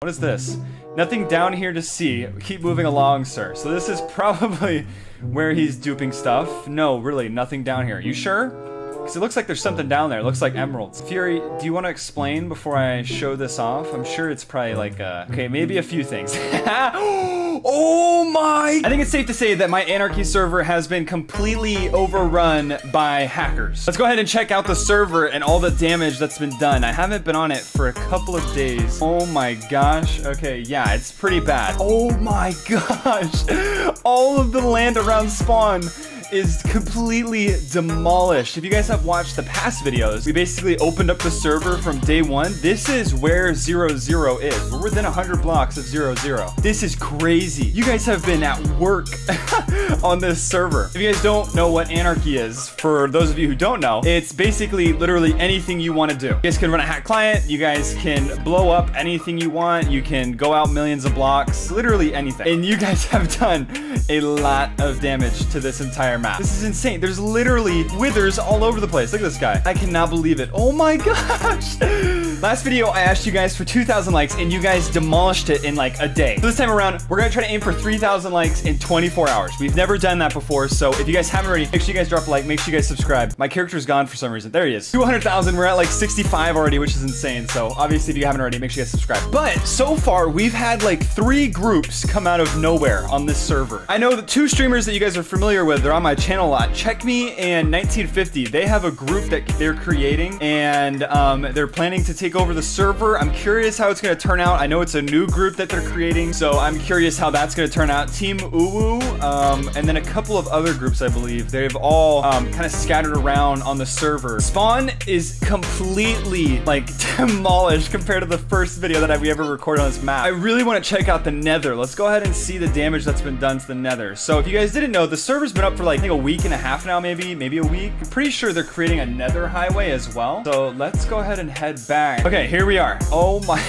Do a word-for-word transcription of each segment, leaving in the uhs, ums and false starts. What is this? Nothing down here to see. Keep moving along, sir. So this is probably where he's duping stuff. No, really, nothing down here. You sure? Because it looks like there's something down there. It looks like emeralds. Fury, do you want to explain before I show this off? I'm sure it's probably like, uh, okay, maybe a few things. Oh my! I think it's safe to say that my Anarchy server has been completely overrun by hackers. Let's go ahead and check out the server and all the damage that's been done. I haven't been on it for a couple of days. Oh my gosh. Okay, yeah, it's pretty bad. Oh my gosh! All of the land around spawn is completely demolished. If you guys have watched the past videos, we basically opened up the server from day one. This is where zero zero is. We're within one hundred blocks of zero zero. This is crazy. You guys have been at work on this server. If you guys don't know what Anarchy is, for those of you who don't know, it's basically literally anything you want to do. You guys can run a hack client. You guys can blow up anything you want. You can go out millions of blocks, literally anything. And you guys have done a lot of damage to this entire map. This is insane. There's literally withers all over the place. Look at this guy. I cannot believe it. Oh my gosh. Last video, I asked you guys for two thousand likes and you guys demolished it in like a day. So this time around, we're going to try to aim for three thousand likes in twenty-four hours. We've never done that before. So if you guys haven't already, make sure you guys drop a like, make sure you guys subscribe. My character's gone for some reason. There he is. two hundred thousand. We're at like sixty-five already, which is insane. So obviously if you haven't already, make sure you guys subscribe. But so far we've had like three groups come out of nowhere on this server. I know the two streamers that you guys are familiar with, they're on my channel a lot. Check Me and nineteen fifty. They have a group that they're creating and um, they're planning to take over the server. I'm curious how it's going to turn out. I know it's a new group that they're creating, so I'm curious how that's going to turn out. Team Uwu, um, and then a couple of other groups, I believe. They've all um, kind of scattered around on the server. Spawn is completely like demolished compared to the first video that we ever recorded on this map. I really want to check out the Nether. Let's go ahead and see the damage that's been done to the Nether. So if you guys didn't know, the server's been up for like I think a week and a half now, maybe maybe a week. I'm pretty sure they're creating a Nether highway as well, so let's go ahead and head back. Okay, here we are. Oh my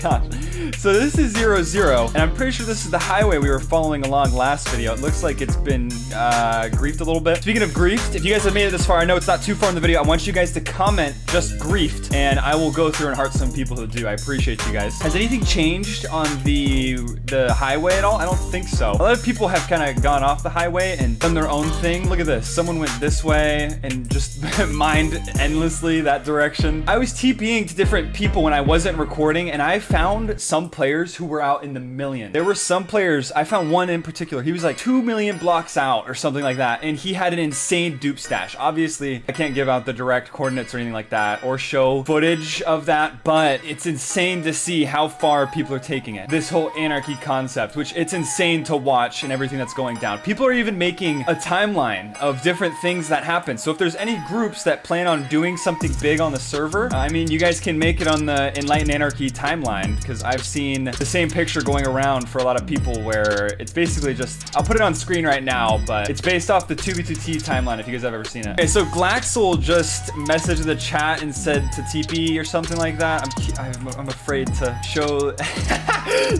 god, so this is zero zero and I'm pretty sure this is the highway we were following along last video. It looks like it's been uh griefed a little bit. Speaking of griefed, if you guys have made it this far, I know it's not too far in the video, I want you guys to comment just griefed and I will go through and heart some people who do. I appreciate you guys. Has anything changed on the the highway at all? I don't think so. A lot of people have kind of gone off the highway and done their own thing. Look at this. Someone went this way and just mined endlessly that direction. I was TPing to different people when I wasn't recording and I found some players who were out in the million. There were some players, I found one in particular. He was like two million blocks out or something like that and he had an insane dupe stash. Obviously, I can't give out the direct coordinates or anything like that or show footage of that, but it's insane to see how far people are taking it. This whole Anarchy concept, which it's insane to watch and everything that's going down. People are even making a timeline of different things that happen. So if there's any groups that plan on doing something big on the server, I mean, you guys can make it on the Enlightened Anarchy timeline because I've seen the same picture going around for a lot of people where it's basically just, I'll put it on screen right now, but it's based off the two b two t timeline if you guys have ever seen it. Okay, so Glaxel just messaged in the chat and said to T P or something like that. I'm, I'm, I'm afraid to show,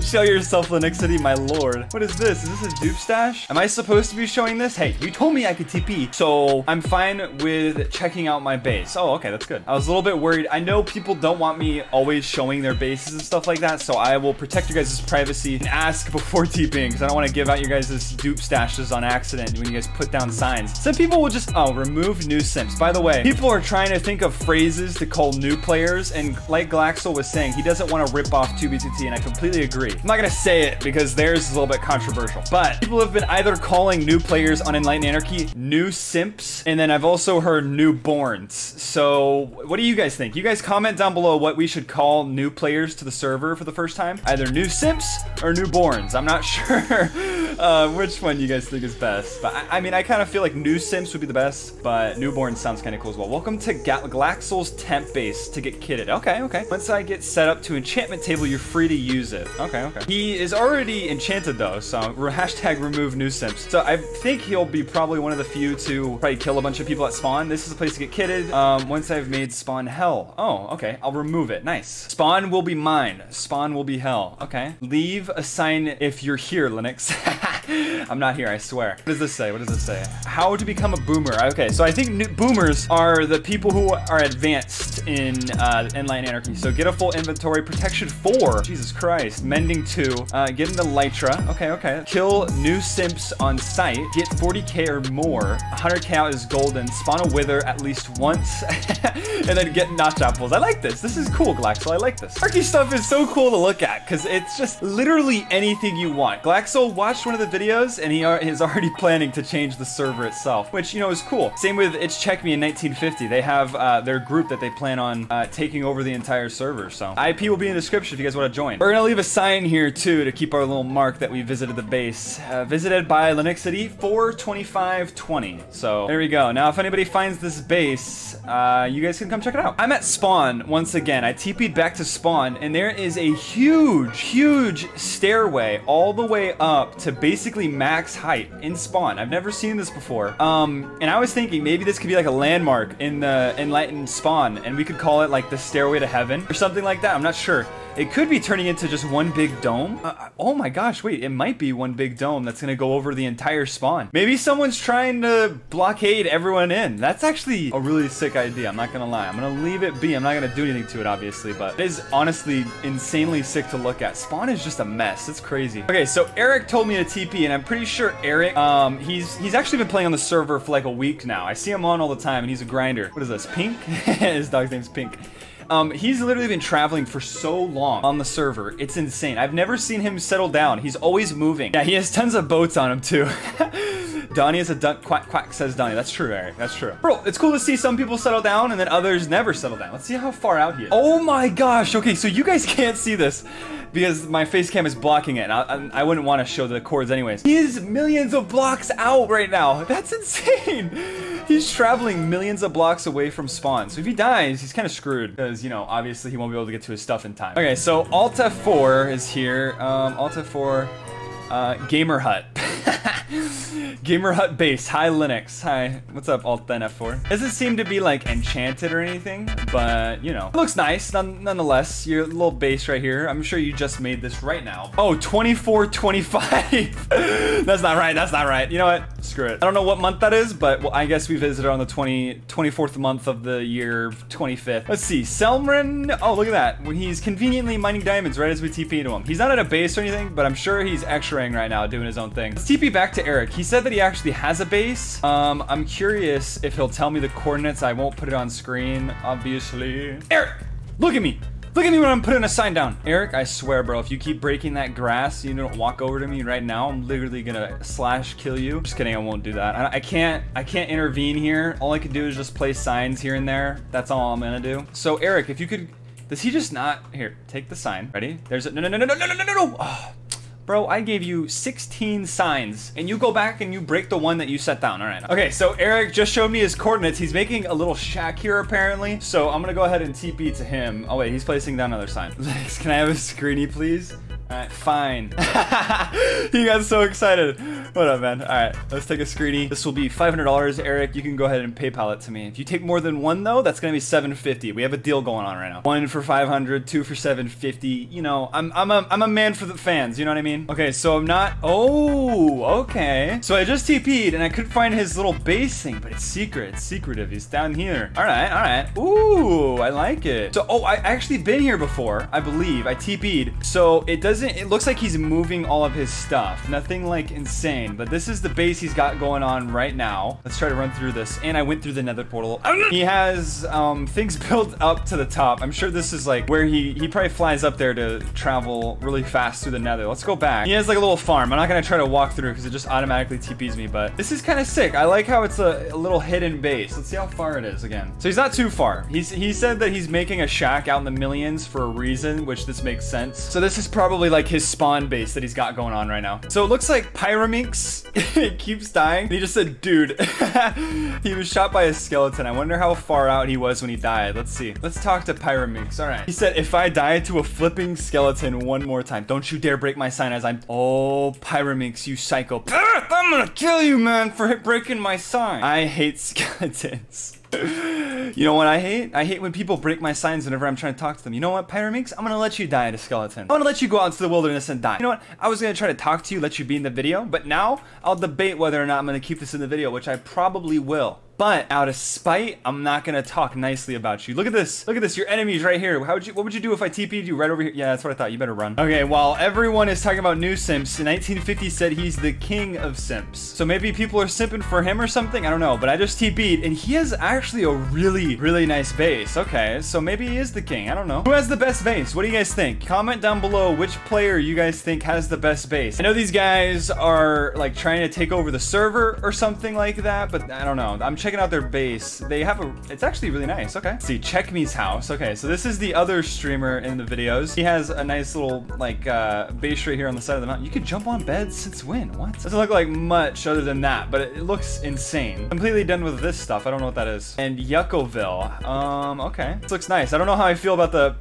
show yourself, Lynixity, my lord. What is this? Is this a dupe stash? Am I supposed to be showing this? Hey, you told me I could T P, so I'm fine with checking out my base. Oh, okay, that's good. I was a little bit worried. I know people don't want me always showing their bases and stuff like that, so I will protect your guys' privacy and ask before TPing, because I don't want to give out your guys' dupe stashes on accident when you guys put down signs. Some people will just, oh, remove new simps. By the way, people are trying to think of phrases to call new players, and like Glaxel was saying, he doesn't want to rip off two b two t, and I completely agree. I'm not going to say it because theirs is a little bit controversial, but people have been either calling new players on Enlightened Anarchy new simps, and then I've also heard newborns. So what do you guys think? You guys comment down below what we should call new players to the server for the first time, either new simps or newborns. I'm not sure uh, which one you guys think is best, but I, I mean, I kind of feel like new simps would be the best, but newborn sounds kind of cool as well. Welcome to Ga Glaxel's temp base to get kitted. Okay, okay. Once I get set up to enchantment table, you're free to use it. Okay, okay. He is already enchanted though, so hashtag remove new simps. So I think he'll be probably one of the few to probably kill a bunch of people at spawn. This is a place to get kitted. Um, once I've made spawn hell. Oh, okay. I'll remove it. Nice. Spawn will be mine. Spawn will be hell. Okay. Leave a sign if you're here, Linux. I'm not here, I swear. What does this say? What does this say? How to become a boomer. Okay, so I think new boomers are the people who are advanced in uh, Enlightened Anarchy. So get a full inventory. Protection four. Jesus Christ. Mending two. Uh, get in the Lytra. Okay, okay. Kill new simps on sight. Get forty K or more. one hundred K out is golden. Spawn a wither at least once. And then get notch apples. I like this. This is cool, Glaxel. I like this. Anarchy stuff is so cool to look at because it's just literally anything you want. Glaxel watched one of the videos and he are, is already planning to change the server itself, which, you know, is cool. Same with It's Check Me in nineteen fifty. They have uh, their group that they plan on uh, taking over the entire server. So I P will be in the description if you guys want to join. We're going to leave a sign here too to keep our little mark that we visited the base. Uh, visited by Lynixity four twenty-five twenty. So there we go. Now if anybody finds this base, uh, you guys can come check it out. I'm at spawn once again. I T P'd back to spawn and there is a huge, huge stairway all the way up to basically max height in spawn. I've never seen this before. Um, and I was thinking maybe this could be like a landmark in the Enlightened spawn and we could call it like the Stairway to Heaven or something like that. I'm not sure. It could be turning into just one big dome. Uh, oh my gosh, wait, it might be one big dome that's gonna go over the entire spawn. Maybe someone's trying to blockade everyone in. That's actually a really sick idea, I'm not gonna lie. I'm gonna leave it be. I'm not gonna do anything to it, obviously, but it is honestly insanely sick to look at. Spawn is just a mess, it's crazy. Okay, so Eric told me to T P, and I'm pretty sure Eric, um, he's he's actually been playing on the server for like a week now. I see him on all the time, and he's a grinder. What is this, Pink? His dog's name's Pink. Um, he's literally been traveling for so long on the server. It's insane. I've never seen him settle down. He's always moving. Yeah, he has tons of boats on him too. Donnie is a duck, quack, quack, says Donnie. That's true, Eric. That's true. Bro, it's cool to see some people settle down and then others never settle down. Let's see how far out he is. Oh my gosh. Okay, so you guys can't see this because my face cam is blocking it. And I, I, I wouldn't want to show the cords anyways. He is millions of blocks out right now. That's insane. He's traveling millions of blocks away from spawn. So if he dies, he's kind of screwed because, you know, obviously he won't be able to get to his stuff in time. Okay, so Alt F four is here. Um, Alt F four, uh, Gamer Hut. Gamer Hut base. Hi, Linux. Hi. What's up, Alt F four? Doesn't seem to be like enchanted or anything, but you know, it looks nice none nonetheless. Your little base right here. I'm sure you just made this right now. Oh, twenty-four twenty-five. That's not right. That's not right. You know what? Screw it. I don't know what month that is, but well, I guess we visited on the twenty, twenty-fourth month of the year, twenty-fifth. Let's see. Selmren. Oh, look at that. When he's conveniently mining diamonds right as we T P to him. He's not at a base or anything, but I'm sure he's x-raying right now doing his own thing. Let's T P back to Eric. He said that he actually has a base. Um, I'm curious if he'll tell me the coordinates. I won't put it on screen, obviously. Eric, look at me. Look at me when I'm putting a sign down. Eric, I swear, bro, if you keep breaking that grass, you don't walk over to me right now, I'm literally gonna slash kill you. Just kidding, I won't do that. I, I can't I can't intervene here. All I can do is just place signs here and there. That's all I'm gonna do. So Eric, if you could, does he just not, here, take the sign. Ready? There's a, no, no, no, no, no, no, no, no, no. Oh. Bro, I gave you sixteen signs and you go back and you break the one that you set down. All right. Okay, so Eric just showed me his coordinates. He's making a little shack here apparently. So I'm gonna go ahead and T P to him. Oh wait, he's placing down another sign. Can I have a screeny, please? All right, fine. He got so excited. What up, man? All right, let's take a screeny. This will be five hundred dollars, Eric. You can go ahead and PayPal it to me. If you take more than one though, that's gonna be seven fifty. We have a deal going on right now. One for five hundred, two for seven fifty. You know, I'm I'm a I'm a man for the fans. You know what I mean? Okay, so I'm not. Oh, okay. So I just T P'd and I could find his little base thing, but it's secret. It's secretive. He's down here. All right, all right. Ooh, I like it. So oh, I actually been here before, I believe. I T P'd. So it doesn't. It looks like he's moving all of his stuff. Nothing like insane, but this is the base he's got going on right now. Let's try to run through this. And I went through the nether portal. He has um, things built up to the top. I'm sure this is like where he, he probably flies up there to travel really fast through the nether. Let's go back. He has like a little farm. I'm not gonna try to walk through because it just automatically T Ps me, but this is kind of sick. I like how it's a, a little hidden base. Let's see how far it is again. So he's not too far. He's, he said that he's making a shack out in the millions for a reason, which this makes sense. So this is probably like his spawn base that he's got going on right now. So it looks like Pyraminx keeps dying. He just said, dude, he was shot by a skeleton. I wonder how far out he was when he died. Let's see. Let's talk to Pyraminx. All right. He said, if I die to a flipping skeleton one more time, don't you dare break my sign as I'm, oh, Pyraminx, you psycho. I'm gonna kill you, man, for breaking my sign. I hate skeletons. You know what I hate? I hate when people break my signs whenever I'm trying to talk to them. You know what, Pyraminx? I'm gonna let you die in a skeleton. I'm gonna let you go out into the wilderness and die. You know what? I was gonna try to talk to you, let you be in the video, but now I'll debate whether or not I'm gonna keep this in the video, which I probably will. But out of spite, I'm not gonna talk nicely about you. Look at this. Look at this. Your enemy's right here. How would you? What would you do if I T P'd you right over here? Yeah, that's what I thought. You better run. Okay. While everyone is talking about new simps, nineteen fifty said he's the king of simps. So maybe people are simping for him or something. I don't know. But I just T P'd, and he has actually a really, really nice base. Okay. So maybe he is the king. I don't know. Who has the best base? What do you guys think? Comment down below which player you guys think has the best base. I know these guys are like trying to take over the server or something like that, but I don't know. I'm checking out their base. They have a, it's actually really nice. Okay. Let's see, Check Me's house. Okay, so this is the other streamer in the videos. He has a nice little like uh, base right here on the side of the mountain. You could jump on beds since when? What? Doesn't look like much other than that, but it looks insane. Completely done with this stuff. I don't know what that is. And Yuckoville. Um, okay. This looks nice. I don't know how I feel about the,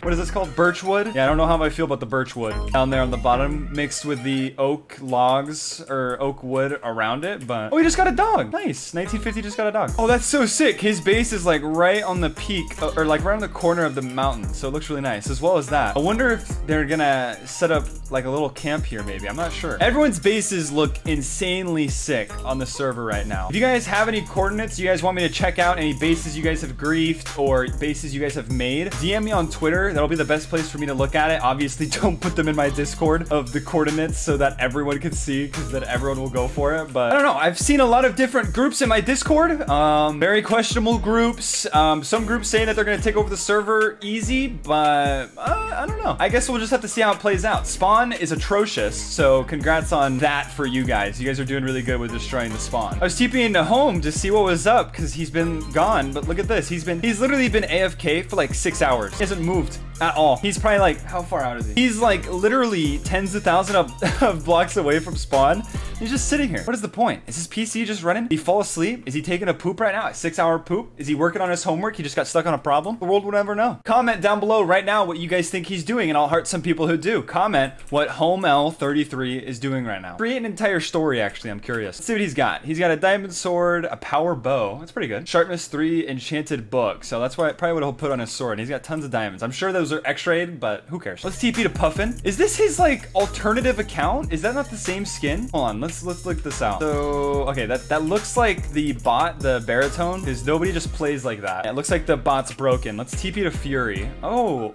what is this called? Birchwood? Yeah, I don't know how I feel about the birchwood down there on the bottom mixed with the oak logs or oak wood around it, but, oh, he just got a dog. Nice. nineteen fifty. He just got a dog. Oh, that's so sick. His base is like right on the peak or, or like right on the corner of the mountain. So it looks really nice as well as that. I wonder if they're gonna set up like a little camp here maybe. I'm not sure. Everyone's bases look insanely sick on the server right now. If you guys have any coordinates you guys want me to check out, any bases you guys have griefed or bases you guys have made, D M me on Twitter. That'll be the best place for me to look at it. Obviously, don't put them in my Discord of the coordinates so that everyone can see because then everyone will go for it. But I don't know. I've seen a lot of different groups in my Discord. Discord, um, very questionable groups. Um, some groups saying that they're gonna take over the server easy, but uh, I don't know. I guess we'll just have to see how it plays out. Spawn is atrocious, so congrats on that for you guys. You guys are doing really good with destroying the spawn. I was TPing to Home to see what was up because he's been gone, but look at this. He's been, he's literally been A F K for like six hours. He hasn't moved at all. He's probably like, how far out is he? He's like literally tens of thousands of, of blocks away from spawn. He's just sitting here. What is the point? Is his P C just running? Did he fall asleep? Is he taking a poop right now? A six-hour poop? Is he working on his homework? He just got stuck on a problem? The world will never know. Comment down below right now what you guys think he's doing, and I'll heart some people who do. Comment what Home L thirty-three is doing right now. Create an entire story, actually. I'm curious. Let's see what he's got. He's got a diamond sword, a power bow. That's pretty good. Sharpness three, enchanted book. So that's why it probably would have put on his sword. And he's got tons of diamonds. I'm sure those are X-rayed, but who cares? Let's T P to Puffin. Is this his, like, alternative account? Is that not the same skin? Hold on. Let's, let's look this out. So, okay. That, that looks like the bot, the baritone, is nobody just plays like that. It looks like the bot's broken. Let's T P to Fury. Oh,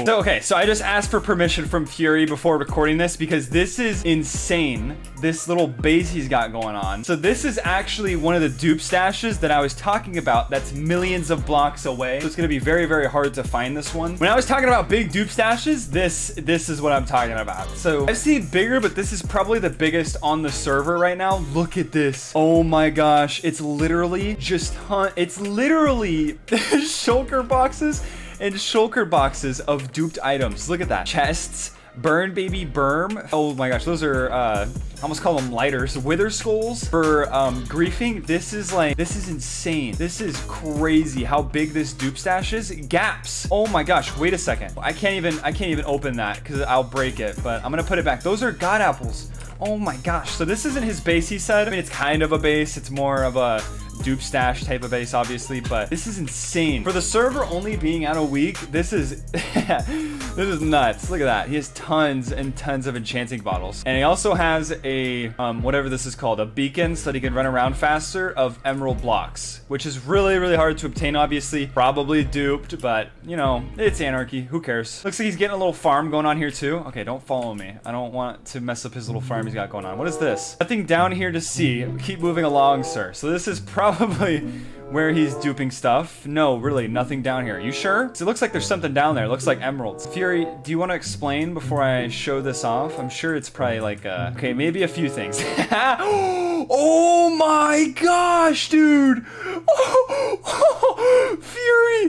ooh. So, okay, so I just asked for permission from Fury before recording this because this is insane. This little base he's got going on. So this is actually one of the dupe stashes that I was talking about that's millions of blocks away. So it's gonna be very, very hard to find this one. When I was talking about big dupe stashes, this, this is what I'm talking about. So I've seen bigger, but this is probably the biggest on the server right now. Look at this. Oh my God. Gosh, it's literally just hunt. It's literally shulker boxes and shulker boxes of duped items. Look at that. Chests, burn baby berm. Oh my gosh, those are uh I almost call them lighters. Wither skulls for um, griefing. This is like, this is insane. This is crazy how big this dupe stash is. Gaps. Oh my gosh. Wait a second. I can't even, I can't even open that because I'll break it, but I'm going to put it back. Those are god apples. Oh my gosh. So this isn't his base, he said. I mean, it's kind of a base. It's more of a dupe stash type of base, obviously, but this is insane. For the server only being out a week, this is, this is nuts. Look at that. He has tons and tons of enchanting bottles. And he also has a A, um, whatever this is called, a beacon so that he can run around faster of emerald blocks, which is really, really hard to obtain, obviously. Probably duped, but you know, it's anarchy. Who cares? Looks like he's getting a little farm going on here too. Okay, don't follow me. I don't want to mess up his little farm he's got going on. What is this? Nothing down here to see. Keep moving along, sir. So this is probably where he's duping stuff. No, really, nothing down here. You sure? So it looks like there's something down there. It looks like emeralds. Fury, do you want to explain before I show this off? I'm sure it's probably like, uh, okay, maybe a few things. Oh my gosh, dude. Fury,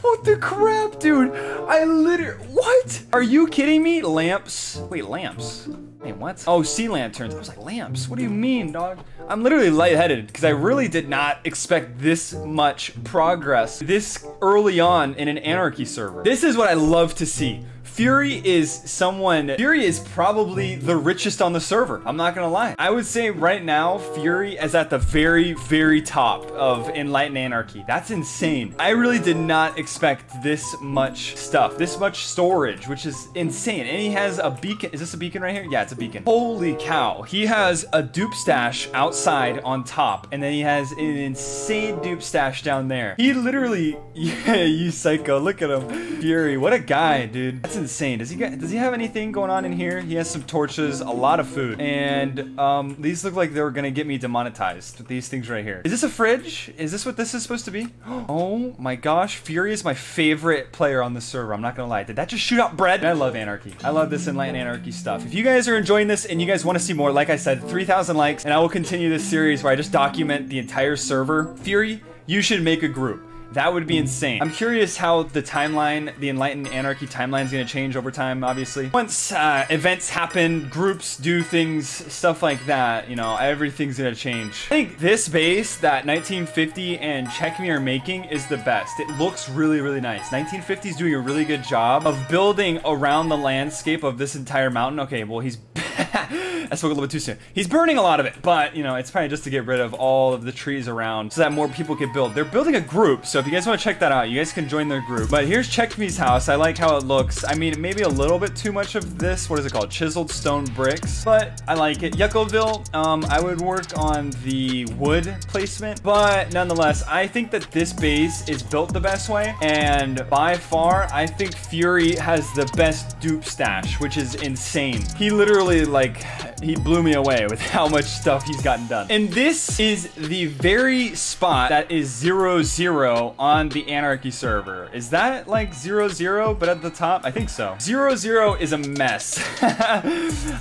what the crap, dude? I literally, what? Are you kidding me? Lamps, wait, lamps. Wait, what? Oh, sea lanterns. I was like, lamps? What do you mean, dog? I'm literally lightheaded because I really did not expect this much progress this early on in an anarchy server. This is what I love to see. Fury is someone, Fury is probably the richest on the server. I'm not gonna lie. I would say right now, Fury is at the very, very top of Enlightened Anarchy. That's insane. I really did not expect this much stuff, this much storage, which is insane. And he has a beacon. Is this a beacon right here? Yeah, it's a beacon. Holy cow. He has a dupe stash outside on top, and then he has an insane dupe stash down there. He literally, yeah, you psycho. Look at him. Fury, what a guy, dude. That's insane. Does he get, does he have anything going on in here? He has some torches, a lot of food, and um, these look like they were gonna get me demonetized. These things right here. Is this a fridge? Is this what this is supposed to be? Oh my gosh, Fury is my favorite player on the server. I'm not gonna lie. Did that just shoot out bread? I love anarchy. I love this Enlightened Anarchy stuff. If you guys are enjoying this and you guys want to see more, like I said, three thousand likes, and I will continue this series where I just document the entire server. Fury, you should make a group. That would be insane. I'm curious how the timeline, the Enlightened Anarchy timeline, is going to change over time, obviously. Once uh, events happen, groups do things, stuff like that, you know, everything's going to change. I think this base that nineteen fifty and Check Me are making is the best. It looks really, really nice. nineteen fifty is doing a really good job of building around the landscape of this entire mountain. Okay, well, he's... I spoke a little bit too soon. He's burning a lot of it, but you know, it's probably just to get rid of all of the trees around so that more people could build. They're building a group, so if you guys want to check that out, you guys can join their group. But here's Check Me's house. I like how it looks. I mean, maybe a little bit too much of this. What is it called? Chiseled stone bricks, but I like it. Yuckoville, um, I would work on the wood placement, but nonetheless, I think that this base is built the best way, and by far, I think Fury has the best dupe stash, which is insane. He literally, like, he blew me away with how much stuff he's gotten done. And this is the very spot that is zero zero on the Anarchy server. Is that like zero zero, but at the top? I think so. Zero zero is a mess.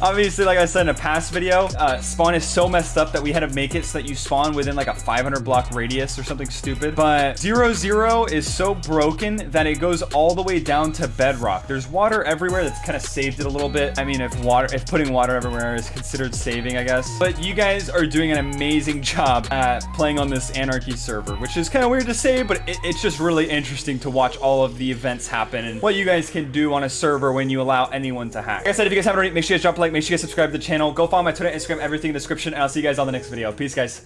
Obviously, like I said in a past video, uh, spawn is so messed up that we had to make it so that you spawn within like a five hundred block radius or something stupid. But zero zero is so broken that it goes all the way down to bedrock. There's water everywhere. That's kind of saved it a little bit. I mean, if water, if putting water everywhere is considered saving, I guess. But you guys are doing an amazing job at playing on this Anarchy server, which is kind of weird to say, but it, it's just really interesting to watch all of the events happen and what you guys can do on a server when you allow anyone to hack. Like I said, if you guys haven't already, make sure you guys drop a like, make sure you guys subscribe to the channel, go follow my Twitter, Instagram, everything in the description, and I'll see you guys on the next video. Peace, guys.